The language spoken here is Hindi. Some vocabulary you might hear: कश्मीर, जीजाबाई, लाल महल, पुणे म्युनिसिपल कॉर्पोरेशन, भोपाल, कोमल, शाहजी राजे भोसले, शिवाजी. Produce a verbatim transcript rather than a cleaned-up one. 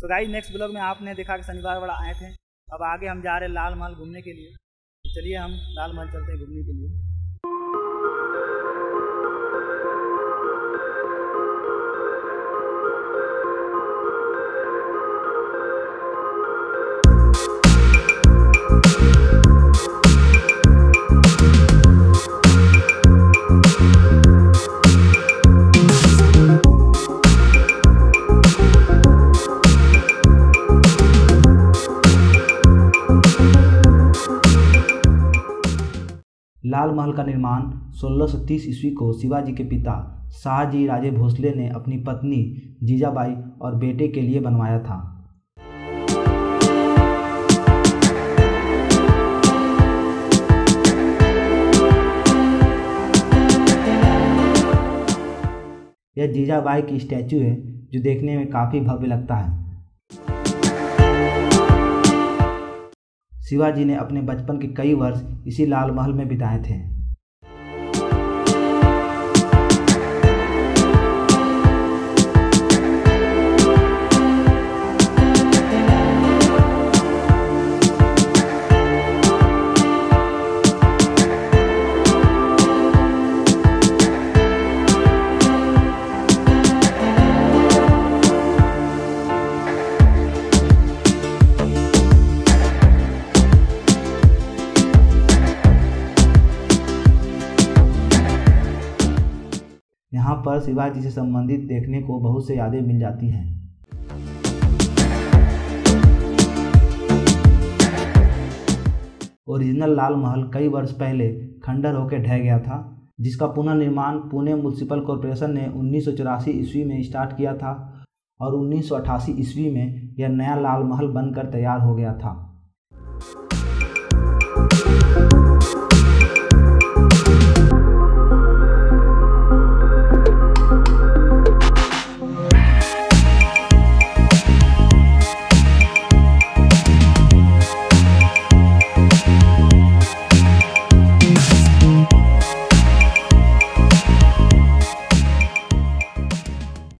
सो गाइस नेक्स्ट ब्लॉग में आपने देखा कि शनिवार बड़ा आए थे। अब आगे हम जा रहे हैं लाल महल घूमने के लिए। चलिए हम लाल महल चलते हैं घूमने के लिए। लाल महल का निर्माण सोलह सौ तीस ईस्वी को शिवाजी के पिता शाहजी राजे भोसले ने अपनी पत्नी जीजाबाई और बेटे के लिए बनवाया था। यह जीजाबाई की स्टैचू है जो देखने में काफ़ी भव्य लगता है। शिवाजी ने अपने बचपन के कई वर्ष इसी लाल महल में बिताए थे। यहाँ पर शिवाजी से संबंधित देखने को बहुत से यादें मिल जाती हैं। ओरिजिनल लाल महल कई वर्ष पहले खंडर होकर ढह गया था, जिसका पुनर्निर्माण पुणे म्युनिसिपल कॉर्पोरेशन ने उन्नीस सौ चौरासी ईस्वी में स्टार्ट किया था और उन्नीस सौ अठासी ईस्वी में यह नया लाल महल बनकर तैयार हो गया था।